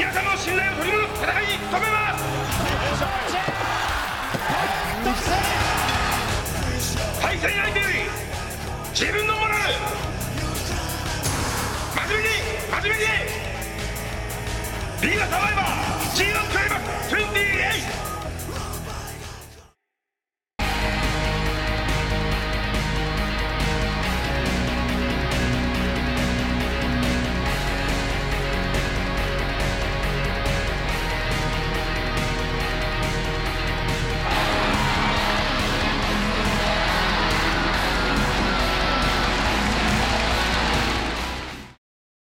皆さんの信頼を取り戻す戦いに努めます。対戦相手より自分のモラル、真面目にリーダーサバイバー。